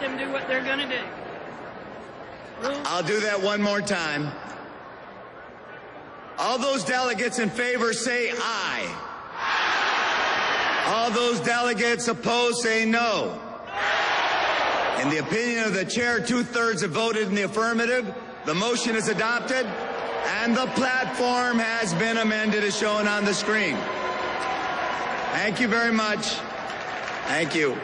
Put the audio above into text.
let them do what they're going to do. Rules. I'll do that one more time. All those delegates in favor say aye. All those delegates opposed say no. In the opinion of the chair, 2/3 have voted in the affirmative. The motion is adopted, and the platform has been amended as shown on the screen. Thank you very much. Thank you.